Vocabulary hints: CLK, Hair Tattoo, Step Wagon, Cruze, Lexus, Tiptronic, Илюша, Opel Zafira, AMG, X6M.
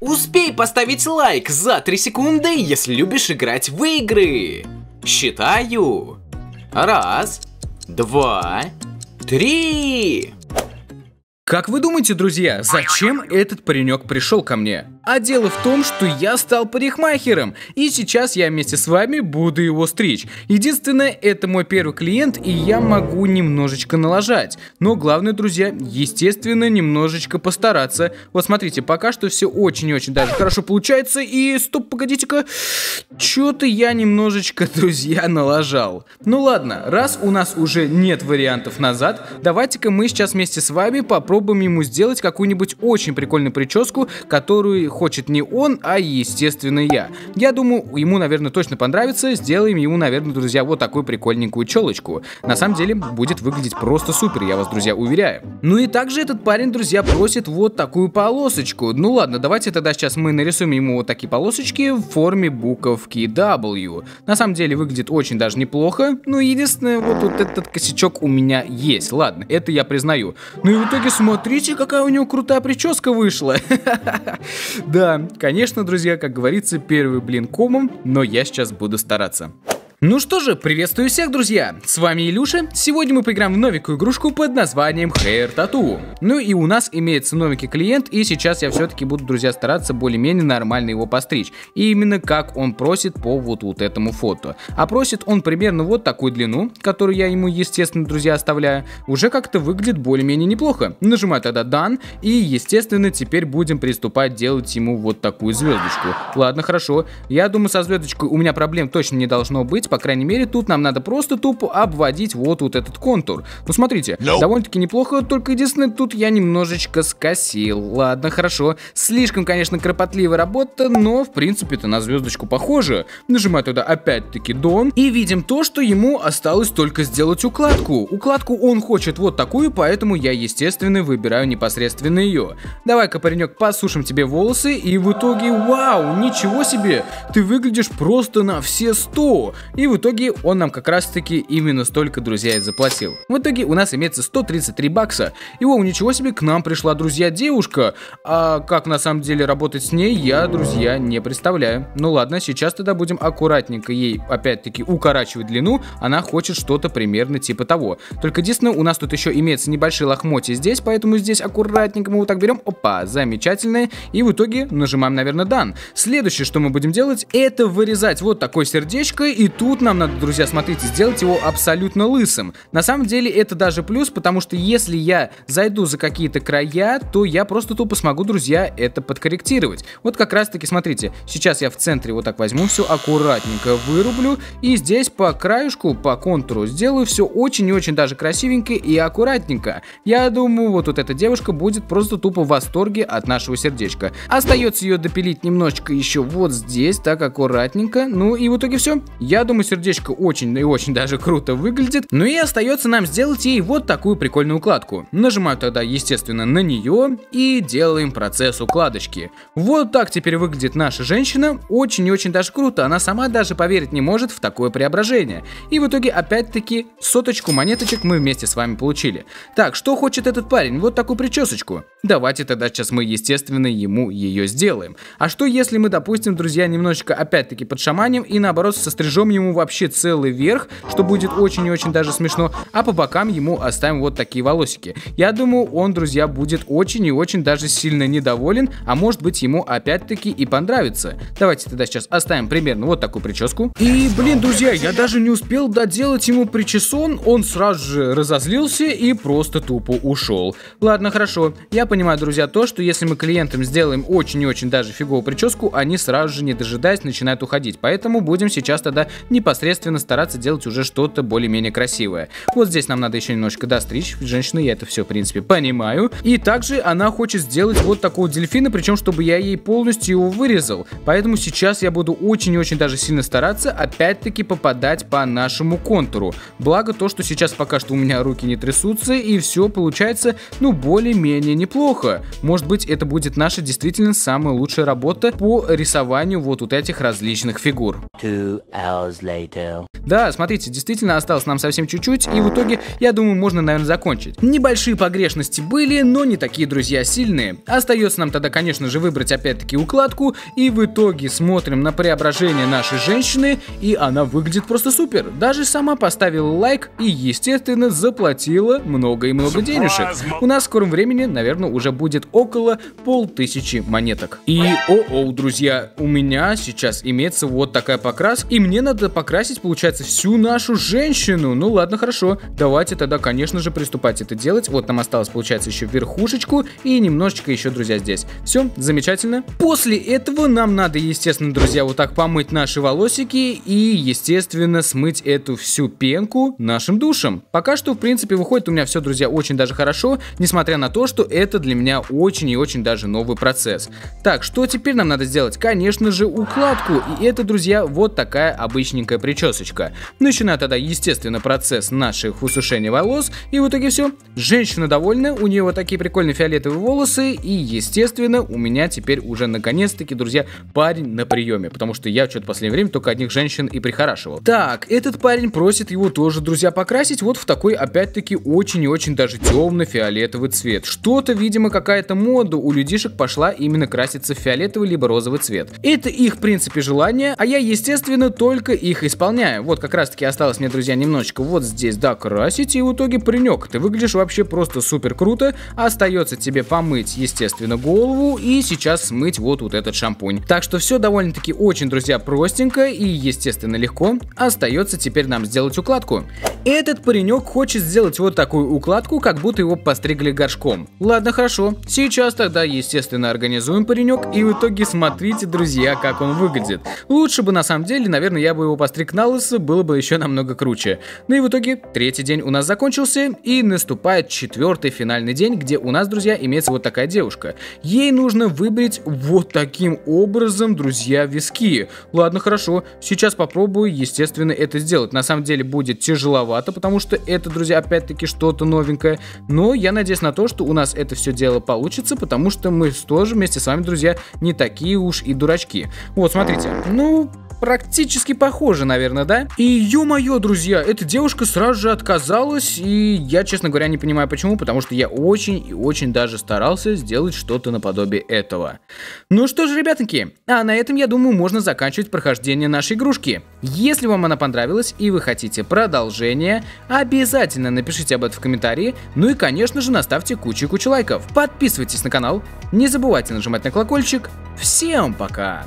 Успей поставить лайк за 3 секунды, если любишь играть в игры. Считаю. 1, 2, 3. Как вы думаете, друзья, зачем этот паренек пришел ко мне? А дело в том, что я стал парикмахером, и сейчас я вместе с вами буду его стричь. Единственное, это мой первый клиент, и я могу немножечко налажать. Но главное, друзья, естественно, немножечко постараться. Вот смотрите, пока что все очень-очень даже хорошо получается, и стоп, погодите-ка, что-то я немножечко, друзья, налажал. Ну ладно, раз у нас уже нет вариантов назад, давайте-ка мы сейчас вместе с вами попробуем ему сделать какую-нибудь очень прикольную прическу, которую хочет не он, а естественно я. Я думаю, ему, наверное, точно понравится. Сделаем ему, наверное, друзья, вот такую прикольненькую челочку. На самом деле будет выглядеть просто супер, я вас, друзья, уверяю. Ну и также этот парень, друзья, просит вот такую полосочку. Ну ладно, давайте тогда сейчас мы нарисуем ему вот такие полосочки в форме буковки W. На самом деле выглядит очень даже неплохо. Ну единственное, вот этот косячок у меня есть. Ладно, это я признаю. Ну и в итоге смотрите, какая у него крутая прическа вышла. Да, конечно, друзья, как говорится, первый блин комом, но я сейчас буду стараться. Ну что же, приветствую всех, друзья! С вами Илюша. Сегодня мы поиграем в новенькую игрушку под названием Hair Tattoo. Ну и у нас имеется новенький клиент, и сейчас я все-таки буду, друзья, стараться более-менее нормально его постричь. И именно как он просит по вот этому фото. А просит он примерно вот такую длину, которую я ему, естественно, друзья, оставляю. Уже как-то выглядит более-менее неплохо. Нажимаю тогда Done, и, естественно, теперь будем приступать делать ему вот такую звездочку. Ладно, хорошо. Я думаю, со звездочкой у меня проблем точно не должно быть. По крайней мере, тут нам надо просто тупо обводить вот этот контур. Ну, смотрите, довольно-таки неплохо, только единственное, тут я немножечко скосил. Ладно, хорошо. Слишком, конечно, кропотливая работа, но, в принципе-то, на звездочку похоже. Нажимаю туда опять-таки Дон, и видим то, что ему осталось только сделать укладку. Укладку он хочет вот такую, поэтому я, естественно, выбираю непосредственно ее. Давай-ка, паренек, посушим тебе волосы, и в итоге, вау, ничего себе, ты выглядишь просто на все 100. И в итоге он нам как раз таки именно столько, друзья, и заплатил. В итоге у нас имеется 133 бакса. И воу, ничего себе, к нам пришла, друзья, девушка. А как на самом деле работать с ней, я, друзья, не представляю. Ну ладно, сейчас тогда будем аккуратненько ей опять-таки укорачивать длину. Она хочет что-то примерно типа того. Только единственное, у нас тут еще имеется небольшие лохмотья здесь, поэтому здесь аккуратненько мы вот так берем. Опа, замечательно. И в итоге нажимаем, наверное, Done. Следующее, что мы будем делать, это вырезать вот такое сердечко, и тут нам надо, друзья, смотрите, сделать его абсолютно лысым. На самом деле это даже плюс, потому что если я зайду за какие-то края, то я просто тупо смогу, друзья, это подкорректировать. Вот как раз таки, смотрите, сейчас я в центре вот так возьму, все аккуратненько вырублю. И здесь по краешку, по контуру сделаю все очень и очень даже красивенько и аккуратненько. Я думаю, вот эта девушка будет просто тупо в восторге от нашего сердечка. Остается ее допилить немножечко еще вот здесь, так аккуратненько. Ну и в итоге все. Я думаю, сердечко очень и очень даже круто выглядит. Ну и остается нам сделать ей вот такую прикольную укладку. Нажимаю тогда, естественно, на нее и делаем процесс укладочки. Вот так теперь выглядит наша женщина. Очень и очень даже круто. Она сама даже поверить не может в такое преображение. И в итоге опять-таки соточку монеточек мы вместе с вами получили. Так, что хочет этот парень? Вот такую причесочку. Давайте тогда сейчас мы, естественно, ему ее сделаем. А что если мы, допустим, друзья, немножечко опять-таки подшаманим и наоборот сострижем ему вообще целый верх, что будет очень и очень даже смешно, а по бокам ему оставим вот такие волосики. Я думаю, он, друзья, будет очень и очень даже сильно недоволен, а может быть ему опять-таки и понравится. Давайте тогда сейчас оставим примерно вот такую прическу. И, блин, друзья, я даже не успел доделать ему причесон, он сразу же разозлился и просто тупо ушел. Ладно, хорошо, я понимаю, друзья, то, что если мы клиентам сделаем очень и очень даже фиговую прическу, они сразу же, не дожидаясь, начинают уходить, поэтому будем сейчас тогда непосредственно стараться делать уже что-то более-менее красивое. Вот здесь нам надо еще немножко достричь. Женщина, я это все, в принципе, понимаю. И также она хочет сделать вот такого дельфина, причем, чтобы я ей полностью его вырезал. Поэтому сейчас я буду очень и очень даже сильно стараться опять-таки попадать по нашему контуру. Благо то, что сейчас пока что у меня руки не трясутся, и все получается, ну, более-менее неплохо. неплохо. Может быть, это будет наша действительно самая лучшая работа по рисованию вот этих различных фигур. Да, смотрите, действительно осталось нам совсем чуть-чуть, и в итоге, я думаю, можно, наверное, закончить. Небольшие погрешности были, но не такие, друзья, сильные. Остается нам тогда, конечно же, выбрать опять-таки укладку, и в итоге смотрим на преображение нашей женщины, и она выглядит просто супер. Даже сама поставила лайк и, естественно, заплатила много и много денежек. У нас в скором времени, наверное, уже будет около 1500 монеток. И, о-о, друзья, у меня сейчас имеется вот такая покраска, и мне надо покрасить, получается, всю нашу женщину. Ну ладно, хорошо, давайте тогда, конечно же, приступать это делать. Вот нам осталось, получается, еще верхушечку и немножечко еще, друзья, здесь. Все, замечательно. После этого нам надо, естественно, друзья, вот так помыть наши волосики и, естественно, смыть эту всю пенку нашим душем. Пока что, в принципе, выходит у меня все, друзья, очень даже хорошо, несмотря на то, что это для меня очень и очень даже новый процесс. Так, что теперь нам надо сделать? Конечно же, укладку. И это, друзья, вот такая обычненькая причесочка. Начинаю тогда, естественно, процесс наших усушения волос. И в итоге все. Женщина довольна, у нее вот такие прикольные фиолетовые волосы. И, естественно, у меня теперь уже наконец-таки, друзья, парень на приеме. Потому что я что-то в последнее время только одних женщин и прихорашивал. Так, этот парень просит его тоже, друзья, покрасить вот в такой, опять-таки, очень и очень даже темно-фиолетовый цвет. Что-то, видимо, какая-то мода у людишек пошла именно краситься в фиолетовый либо розовый цвет. Это их, в принципе, желание, а я, естественно, только их исполняю. Вот как раз-таки осталось мне, друзья, немножечко вот здесь докрасить, и в итоге паренек, ты выглядишь вообще просто супер круто. Остается тебе помыть, естественно, голову и сейчас смыть вот этот шампунь. Так что все довольно-таки очень, друзья, простенько и, естественно, легко. Остается теперь нам сделать укладку. Этот паренек хочет сделать вот такую укладку, как будто его постригли горшком. Ладно, хорошо. Сейчас тогда, естественно, организуем паренек, и в итоге смотрите, друзья, как он выглядит. Лучше бы, на самом деле, наверное, я бы его постриг на лысо, было бы еще намного круче. Ну и в итоге третий день у нас закончился, и наступает четвертый финальный день, где у нас, друзья, имеется вот такая девушка. Ей нужно выбрить вот таким образом, друзья, виски. Ладно, хорошо. Сейчас попробую, естественно, это сделать. На самом деле будет тяжеловато, потому что это, друзья, опять-таки что-то новенькое. Но я надеюсь на то, что у нас это все дело получится, потому что мы тоже вместе с вами, друзья, не такие уж и дурачки. Вот, смотрите. Ну, практически похоже, наверное, да? И, ё-моё, друзья, эта девушка сразу же отказалась, и я, честно говоря, не понимаю почему, потому что я очень и очень даже старался сделать что-то наподобие этого. Ну что же, ребятки, а на этом, я думаю, можно заканчивать прохождение нашей игрушки. Если вам она понравилась и вы хотите продолжение, обязательно напишите об этом в комментарии, ну и, конечно же, наставьте кучу-кучу лайков. Подписывайтесь на канал, не забывайте нажимать на колокольчик. Всем пока!